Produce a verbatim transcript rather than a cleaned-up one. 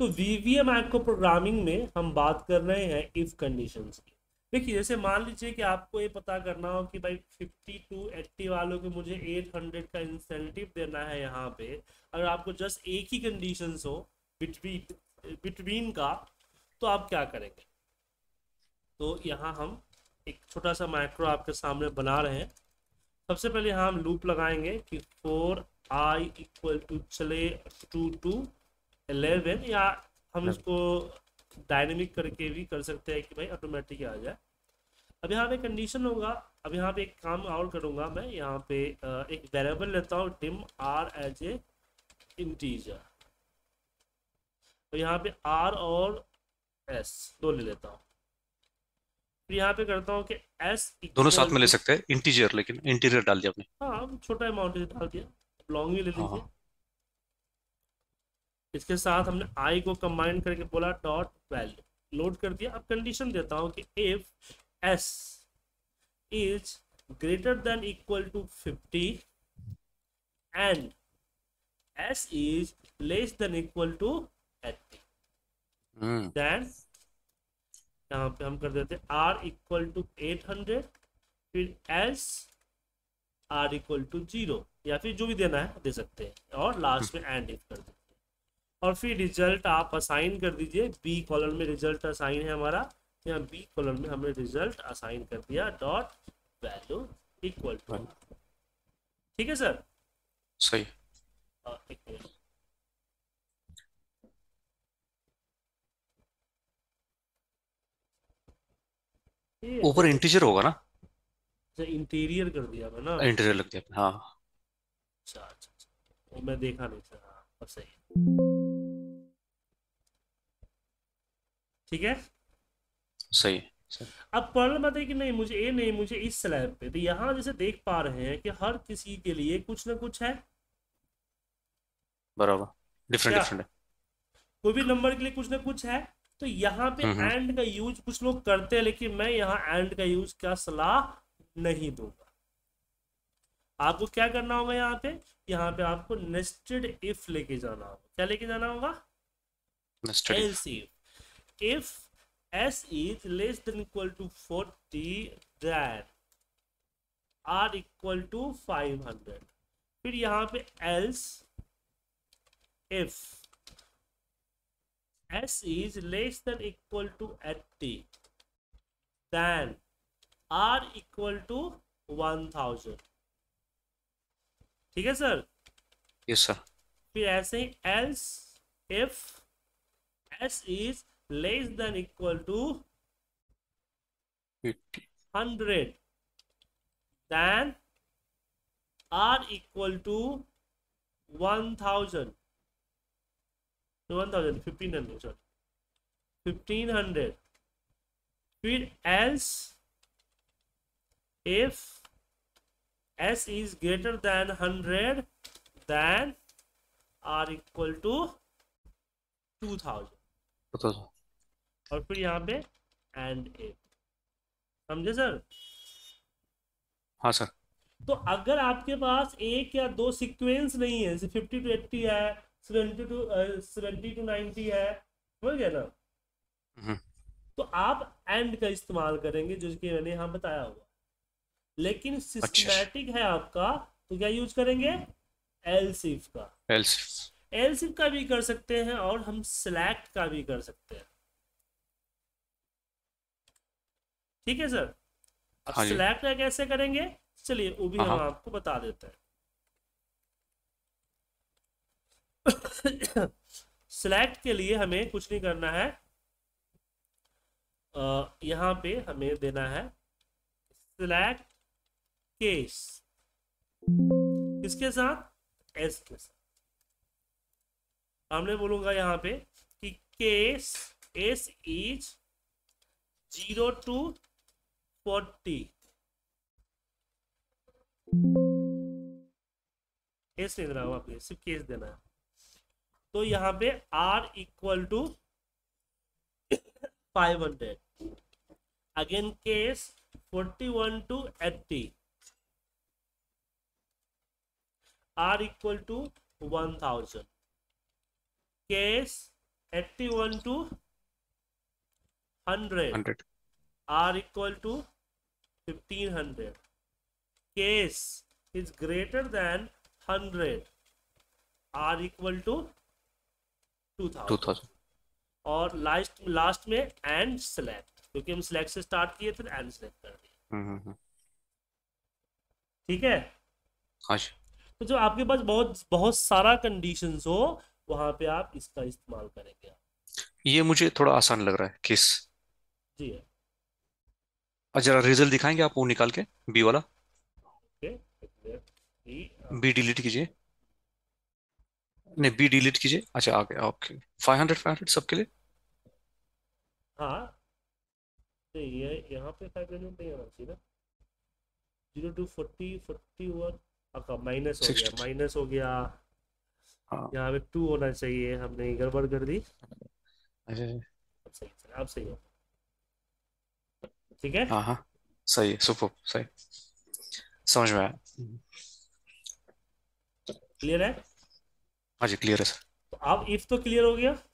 तो VVM एंको programming में हम बात कर रहे हैं इफ कंडीशंस की। देखिए जैसे मान लीजिए कि आपको ये पता करना हो कि भाई फिफ्टी टू एट्टी वालों के मुझे एट हंड्रेड का इंसेंटिव देना है, यहाँ पे अगर आपको जस्ट एक ही कंडीशंस हो बिटवीन बिटवीन का, तो आप क्या करेंगे। तो यहाँ हम एक छोटा सा माइक्रो आपके सामने बना रहे हैं। सबसे पहले यहाँ हम लूप लगाएंगे कि फोर आई इक्वल टू चले टू टू एलेवन, या हम इसको डायनेमिक करके भी कर सकते हैं कि भाई ऑटोमेटिक आ जाए। अब यहाँ पे कंडीशन होगा। अब यहाँ पे एक काम और करूँगा मैं, यहाँ पे एक वेरिएबल लेता हूँ dim R as a integer, तो यहाँ पे आर और एस दो ले लेता हूँ। फिर यहाँ पे करता हूँ कि एस दोनों साथ में ले सकते हैं इंटीजर, लेकिन इंटीरियर डाल दिया आपने। हाँ छोटा अमाउंट डाल दिया, लॉन्ग भी ले लीजिए। इसके साथ हमने आई को कंबाइन करके बोला डॉट वैल्यू लोड कर दिया। अब कंडीशन देता हूँ कि if S is greater than equal to fifty and S is less than equal to eighty, then यहाँ पे हम कर देते R equal to eight hundred, फिर else R equal to zero, या फिर जो भी देना है दे सकते हैं, और लास्ट में एंड इफ कर देते हैं। और फिर रिजल्ट आप असाइन कर दीजिए, बी कॉलम में रिजल्ट असाइन है हमारा, यहाँ बी कॉलम में हमने रिजल्ट असाइन कर दिया डॉट वैल्यू इक्वल टू। ठीक है सर, सही। ऊपर इंटीजर होगा ना, इंटीरियर कर दिया ना, इंटीरियर लग गया। हाँ अच्छा अच्छा, मैं देखा नहीं सर। हाँ अब सही, ठीक है सही सर। अब प्रॉब्लम आती है कि नहीं मुझे ए नहीं मुझे इस स्लैब पे, तो यहाँ जैसे देख पा रहे हैं कि हर किसी के लिए कुछ ना कुछ है बराबर, डिफरेंट डिफरेंट है, कोई भी नंबर के लिए कुछ ना कुछ है। तो यहाँ पे एंड का यूज कुछ लोग करते हैं, लेकिन मैं यहाँ एंड का यूज क्या सलाह नहीं दूंगा। आपको क्या करना होगा, यहाँ पे यहाँ पे आपको नेस्टेड इफ लेके जाना होगा। क्या लेके जाना होगा, nested. If s is less than equal to forty, then r equal to five hundred. फिर यहाँ पे else if s is less than equal to eighty, then r equal to one thousand. ठीक है सर, yes sir। फिर ऐसे ही else if s is less than equal to hundred, then R equal to one thousand one thousand fifteen hundred sorry fifteen hundred फिर else if S is greater than hundred, then R equal to two thousand. और फिर यहाँ पे and ए, समझे sir? हाँ sir. तो अगर आपके पास एक या दो सीक्वेंस नहीं है, जैसे फिफ्टी टू एट्टी है, सेवेंटी टू नाइंटी है, समझ गया ना, तो आप एंड का इस्तेमाल करेंगे जो कि मैंने यहाँ बताया होगा। लेकिन सिस्टमैटिक अच्छा है आपका, तो क्या यूज करेंगे, एल्स इफ का। एल्स इफ एल्स इफ का भी कर सकते हैं और हम सिलेक्ट का भी कर सकते हैं। ठीक है सर। अब हाँ सिलेक्ट कैसे करेंगे, चलिए वो भी हम आपको बता देते हैं। सिलेक्ट के लिए हमें कुछ नहीं करना है, आ, यहाँ पे हमें देना है सिलेक्ट केस, इसके साथ एस के साथ हमने बोलूंगा यहाँ पे कि case S is zero to forty, case नहीं देना आपको, सिर्फ केस देना है। तो यहाँ पे R equal to five hundred, again case forty one to eighty, R equal to one thousand, case eighty-one to one hundred are equal to fifteen hundred. Case is greater than one hundred are equal to two thousand. और last last में end select, क्योंकि हम select से start किए फिर and select कर दिए। ठीक है, तो जो आपके पास बहुत बहुत सारा कंडीशंस हो वहां पे आप इसका इस्तेमाल करेंगे। ये मुझे थोड़ा आसान लग रहा है किस जी है। अच्छा, रिजल्ट दिखाएंगे आप वो निकाल के बी वाला। बी डिलीट कीजिए, नहीं बी डिलीट कीजिए। अच्छा आ गया, okay. Five hundred five hundred सबके लिए। हाँ तो ये यहाँ पे फाइव हंड्रेड नहीं आना चाहिए ना। Zero to forty forty one आपका माइनस हो गया, माइनस हो गया। हाँ यहाँ पे टू होना चाहिए, हमने गड़बड़ कर दी। अच्छा अब सही, अब सही हो। ठीक है, हाँ हाँ सही है, सुपर सही, समझ में आया। क्लियर है? हाँ जी क्लियर है सर। तो आप इफ तो क्लियर हो गया।